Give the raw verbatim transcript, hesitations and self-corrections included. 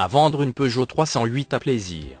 à vendre une Peugeot trois cent huit à Plaisir.